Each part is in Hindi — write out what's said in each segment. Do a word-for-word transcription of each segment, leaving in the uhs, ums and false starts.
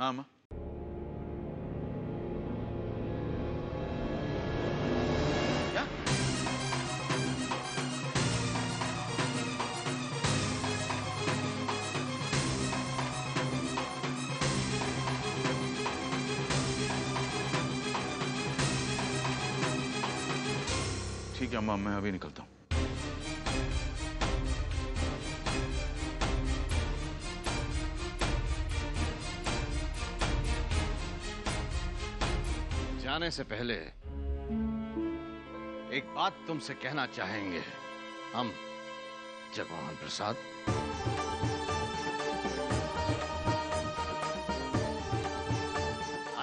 हाँ माँ, क्या ठीक है माँ, मैं अभी निकलता हूँ। जाने से पहले एक बात तुमसे कहना चाहेंगे हम, जगमोहन प्रसाद।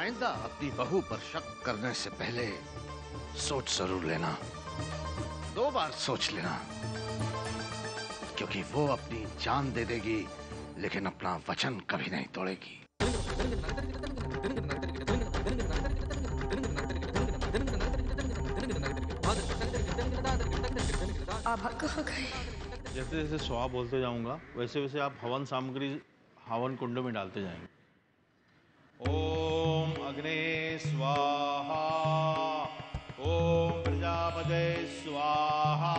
आइंदा अपनी बहू पर शक करने से पहले सोच जरूर लेना, दो बार सोच लेना, क्योंकि वो अपनी जान दे देगी लेकिन अपना वचन कभी नहीं तोड़ेगी। आभा कहाँ गए? जैसे जैसे स्वाब बोलते जाऊंगा वैसे वैसे आप हवन सामग्री हवन कुंड में डालते जाएंगे। ओम अग्ने स्वाहा, ओम प्रजापते स्वाहा,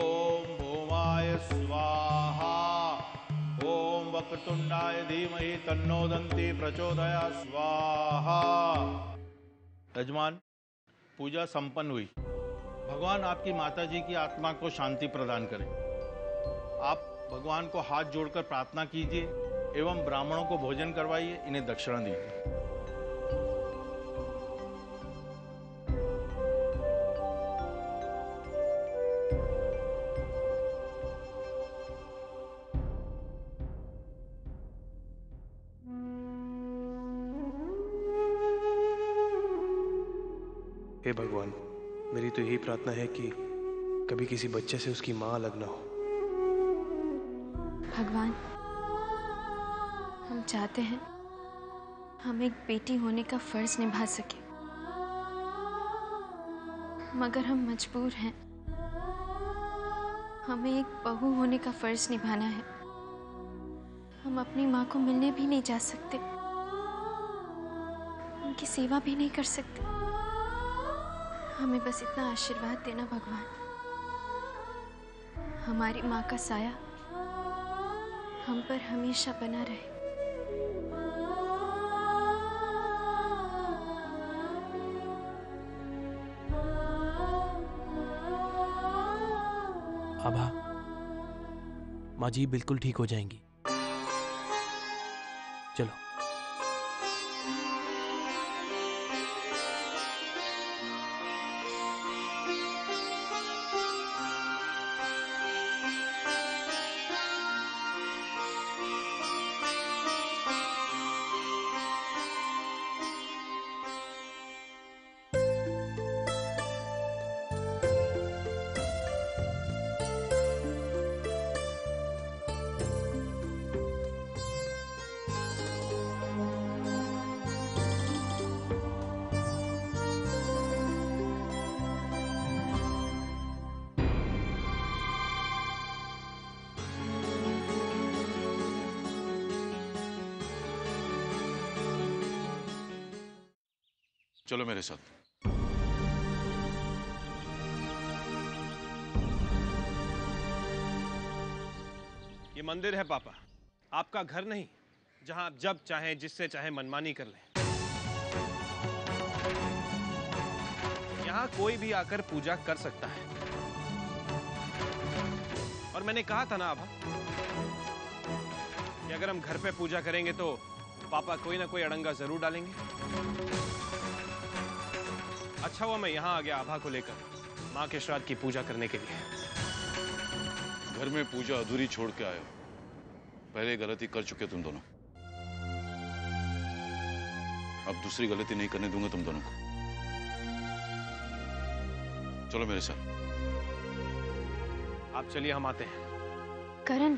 ओम भूमाय स्वाहा, ओम वक्रतुंडाय धीमहि तन्नो दंती प्रचोदयात् स्वाहा। यजमान, पूजा संपन्न हुई। भगवान आपकी माता जी की आत्मा को शांति प्रदान करें। आप भगवान को हाथ जोड़कर प्रार्थना कीजिए एवं ब्राह्मणों को भोजन करवाइए, इन्हें दक्षिणा दीजिए। हे भगवान, मेरी तो यही प्रार्थना है कि कभी किसी बच्चे से उसकी माँ अलग ना हो। भगवान, हम चाहते हैं हम एक बेटी होने का फर्ज निभा सके, मगर हम मजबूर हैं। हमें एक बहू होने का फर्ज निभाना है। हम अपनी माँ को मिलने भी नहीं जा सकते, उनकी सेवा भी नहीं कर सकते। हमें बस इतना आशीर्वाद देना भगवान, हमारी माँ का साया हम पर हमेशा बना रहे। आभा, माँ जी बिल्कुल ठीक हो जाएंगी। चलो। चलो मेरे साथ। ये मंदिर है पापा, आपका घर नहीं, जहां आप जब चाहें जिससे चाहे मनमानी कर लें। यहां कोई भी आकर पूजा कर सकता है। और मैंने कहा था ना आभा, कि अगर हम घर पे पूजा करेंगे तो पापा कोई ना कोई अड़ंगा जरूर डालेंगे। अच्छा हुआ मैं यहाँ आ गया आभा को लेकर माँ के श्राद्ध की पूजा करने के लिए। घर में पूजा अधूरी छोड़ के आए हो, पहले गलती कर चुके तुम दोनों, अब दूसरी गलती नहीं करने दूंगा तुम दोनों को। चलो मेरे साथ आप चलिए, हम आते हैं। करण,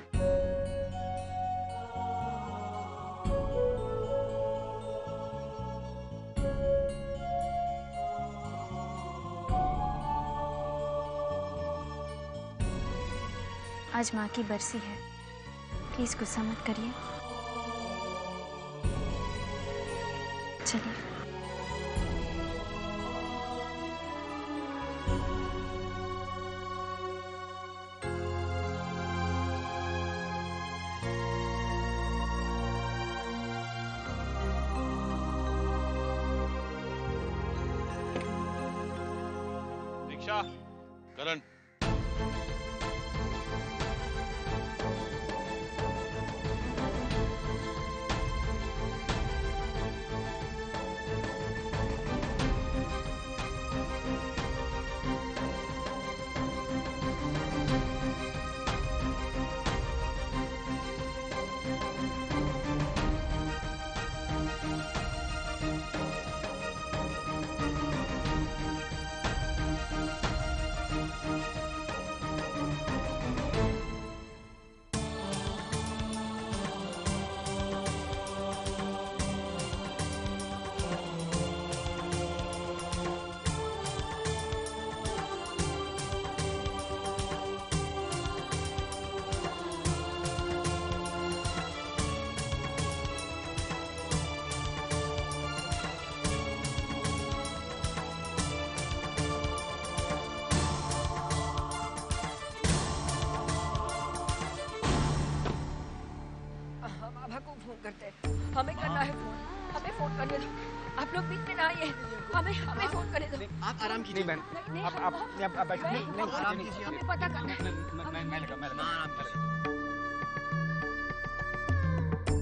आज माँ की बरसी है, प्लीज गुस्सा मत करिए। चलिए। करण, हमें करना है फोन, हमें फोन करने दो। आप लोग बीच में ना आइए, हमें हमें फोन करने दो। आप आराम कीजिए मैम, आप आप आप बैठिए, नहीं आराम कीजिए। हमें पता करना है। मैं मैं लगा मैं आराम कर।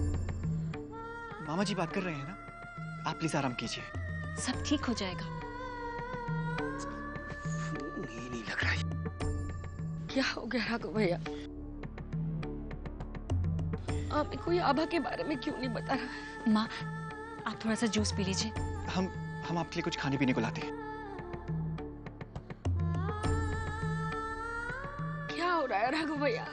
मामा जी बात कर रहे हैं ना, आप प्लीज आराम कीजिए, सब ठीक हो जाएगा। नहीं नहीं लग रहा है, क्या हो गया राघव भैया? आपने कोई आभा के बारे में क्यों नहीं बता रहा? माँ आप थोड़ा सा जूस पी लीजिए। हम हम आपके लिए कुछ खाने पीने को लाते हैं। क्या हो रहा है राघव भैया?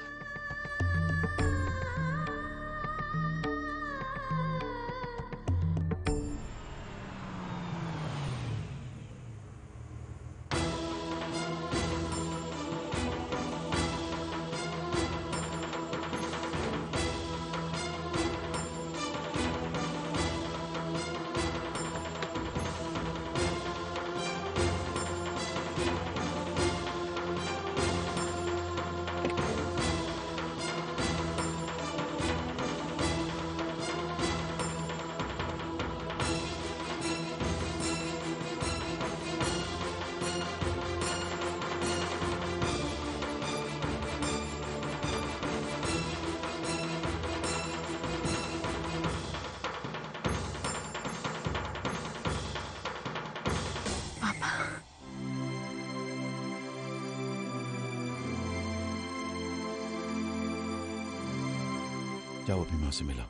जाओ अपनी माँ से मिला।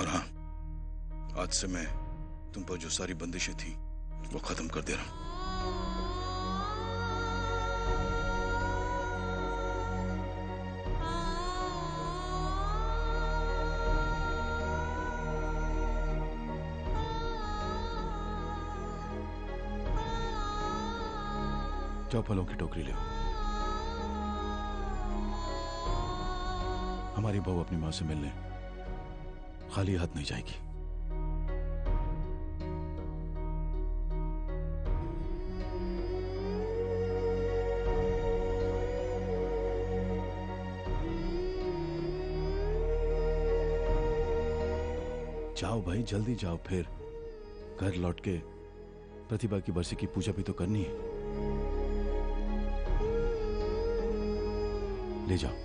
और हाँ, आज से मैं तुम पर जो सारी बंदिशें थी वो खत्म कर दे रहा हूँ। जाओ फलों की टोकरी ले। हमारी बहू अपनी माँ से मिलने खाली हाथ नहीं जाएगी। जाओ भाई, जल्दी जाओ, फिर घर लौट के प्रतिभा की बरसी की पूजा भी तो करनी है। ले जाओ।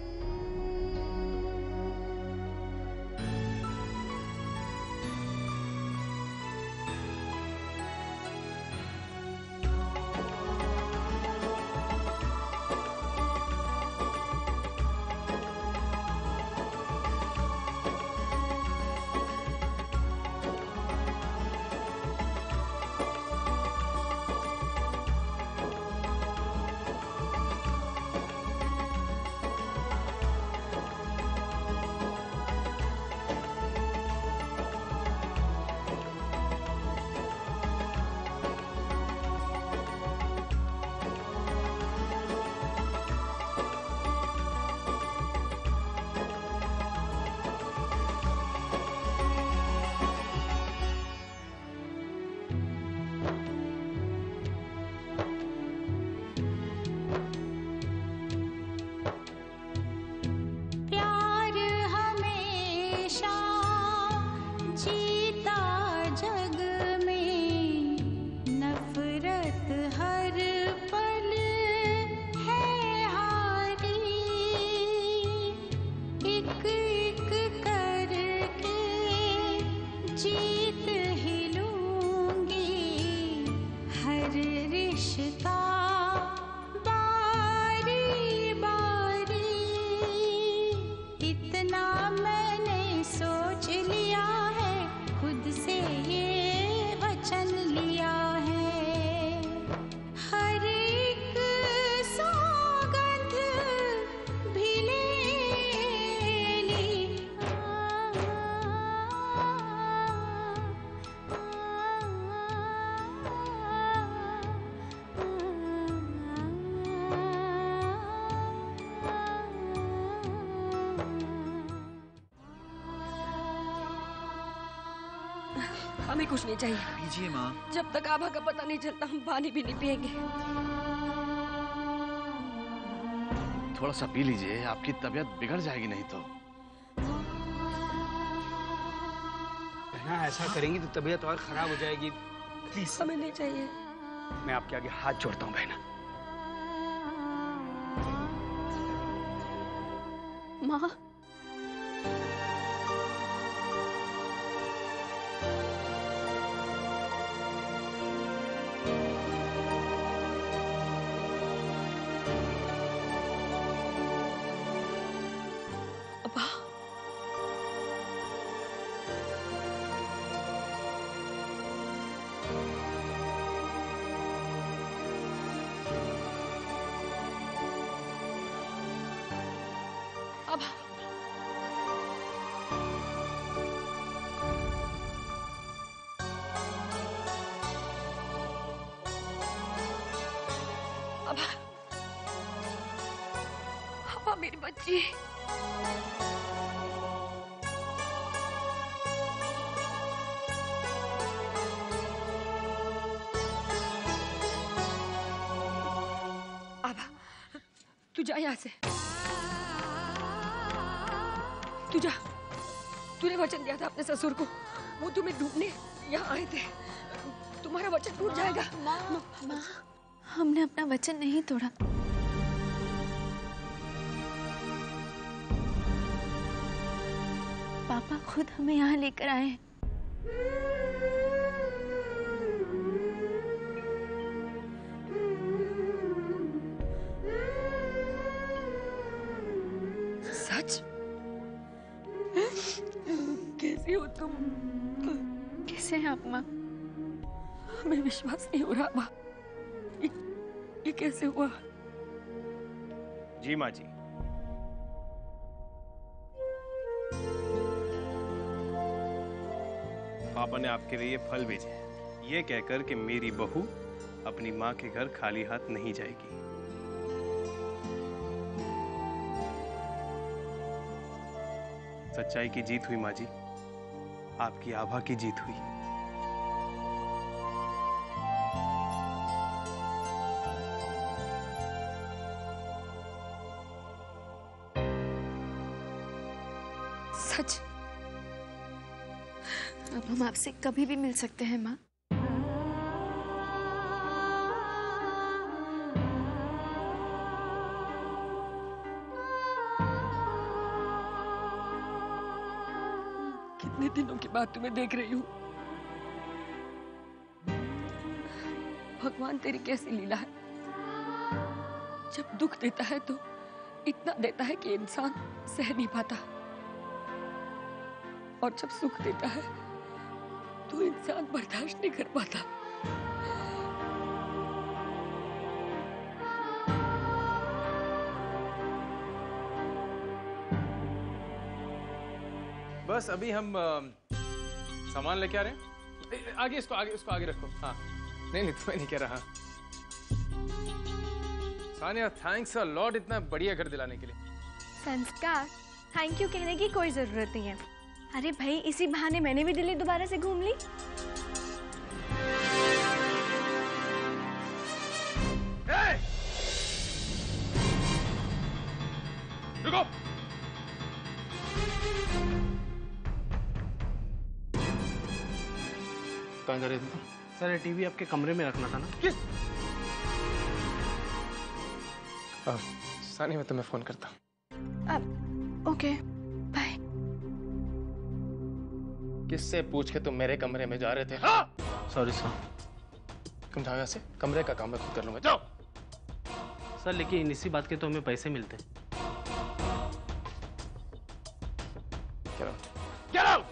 कुछ नहीं चाहिए। पीजिए माँ। जब तक आभा का पता नहीं चलता हम पानी भी नहीं पिएंगे। थोड़ा सा पी लीजिए, आपकी तबीयत बिगड़ जाएगी नहीं तो। ना ऐसा करेंगी तो तबीयत और खराब हो जाएगी। प्लीज हमें नहीं चाहिए। मैं आपके आगे हाथ जोड़ता हूँ बहना। माँ मेरी बच्ची आभा, तू जा यहाँ से। तू जा। तूने वचन दिया था अपने ससुर को, वो तुम्हें ढूंढने यहाँ आए थे। तुम्हारा वचन टूट जाएगा। माँ, माँ, हमने अपना वचन नहीं तोड़ा। पापा खुद हमें यहाँ लेकर आए। सच? कैसी हो तुम? कैसे हैं आप माँ? हमें विश्वास नहीं हो रहा माँ। ये, ये कैसे हुआ? जी माँ जी, पापा ने आपके लिए ये फल भेजे हैं, ये कहकर कि मेरी बहू अपनी माँ के घर खाली हाथ नहीं जाएगी। सच्चाई की जीत हुई माँ जी, आपकी आभा की जीत हुई। सच? अब हम आपसे कभी भी मिल सकते हैं माँ। कितने दिनों के बाद तुम्हें देख रही हूँ। भगवान तेरी कैसी लीला है। जब दुख देता है तो इतना देता है कि इंसान सह नहीं पाता, और जब सुख देता है तो इंसान बर्दाश्त नहीं कर पाता। बस अभी हम सामान लेके आ रहे हैं। आगे इसको आगे इसको आगे रखो। हाँ नहीं नहीं, तुम्हें नहीं कह रहा। सानिया थैंक्स अ लॉट इतना बढ़िया घर दिलाने के लिए। संस्कार, थैंक यू कहने की कोई जरूरत नहीं है। अरे भाई, इसी बहाने मैंने भी दिल्ली दोबारा से घूम ली। रुको, कहाँ जा रहे थे? सर ये टीवी आपके कमरे में रखना था ना। किस? सानिया मैं तुम्हें फोन करता हूँ। ओके किससे पूछ के तुम मेरे कमरे में जा रहे थे? Sorry sir. तुम जाओ यहाँ से, कमरे का काम मैं खुद कर लूंगा। जाओ। सर लेकिन इसी बात के तो हमें पैसे मिलते। Get out. Get out!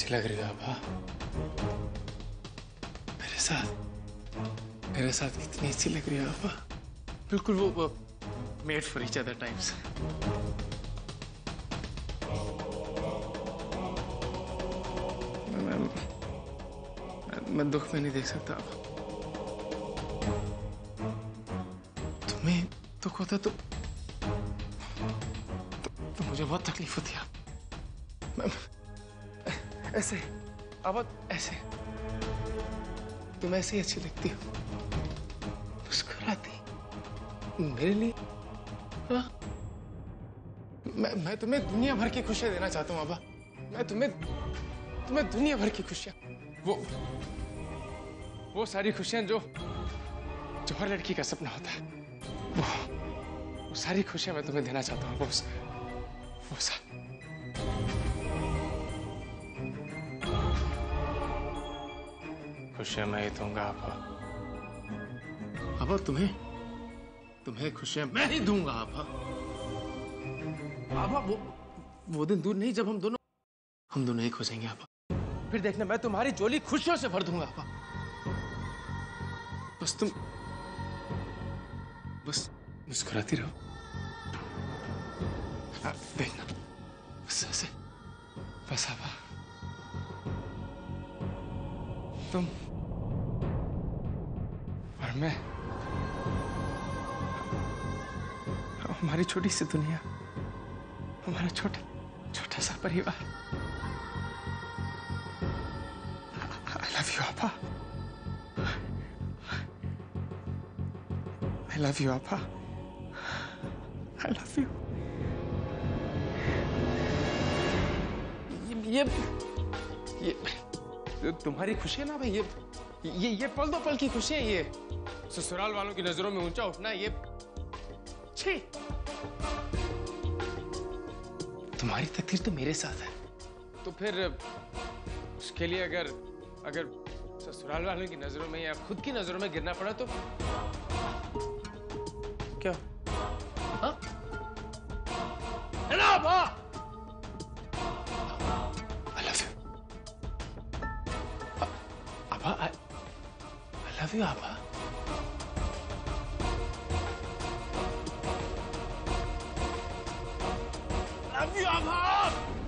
अच्छी लग रही हो आभा। मेरे साथ मेरे साथ कितनी अच्छी लग रही हो आभा। बिल्कुल वो made for each other times. मैं दुख में नहीं देख सकता आभा। तुम्हें दुख होता तो तो मुझे बहुत तकलीफ होती है। ऐसे आभा, ऐसे तुम ऐसी अच्छी लगती हो, मुस्कुराती मेरे लिए। हाँ, मैं मैं तुम्हें दुनिया भर की खुशियां देना चाहता हूँ आभा। मैं तुम्हें तुम्हें दुनिया भर की खुशियां, वो वो सारी खुशियां जो जो हर लड़की का सपना होता है, वो वो सारी खुशियां मैं तुम्हें देना चाहता हूँ। वो वो सारी खुशियां मैं ही दूंगा आभा। आभा तुम्हें तुम्हें खुशियां मैं ही दूंगा आभा। आभा वो वो दिन दूर नहीं जब हम दोनों हम दोनों ही खुश होंगे आभा। फिर देखना मैं तुम्हारी झोली खुशियों से भर दूंगा आभा। बस तुम बस मुस्कुराती रहो। आ, देखना बस ऐसे बस आभा। तुम और मैं, हमारी छोटी सी दुनिया, हमारा छोटा छोटा सा परिवार। I love you Abha. I love you Abha. I love you. ये ये तुम्हारी खुशी है ना भाई, ये ये ये पल दो पल की खुशी है। ये ससुराल वालों की नजरों में ऊंचा उठना, ये छी। तुम्हारी तकदीर तो मेरे साथ है, तो फिर उसके लिए अगर अगर ससुराल वालों की नजरों में या खुद की नजरों में गिरना पड़ा तो क्या? हाँ? ना बा Abha, I love you Abha. Love you Abha.